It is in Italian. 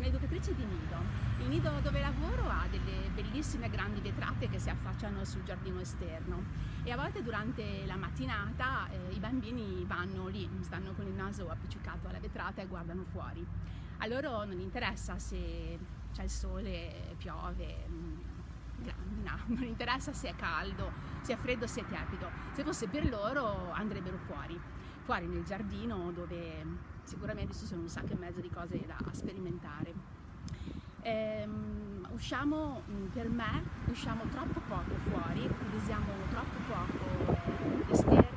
un'educatrice di nido. Il nido dove lavoro ha delle bellissime grandi vetrate che si affacciano sul giardino esterno e a volte durante la mattinata i bambini vanno lì, stanno con il naso appiccicato alla vetrata e guardano fuori. A loro non interessa se c'è il sole, piove, non interessa se è caldo, se è freddo, se è tiepido. Se fosse per loro andrebbero fuori nel giardino, dove sicuramente ci sono un sacco e mezzo di cose da sperimentare. Per me usciamo troppo poco fuori, utilizziamo troppo poco l'esterno,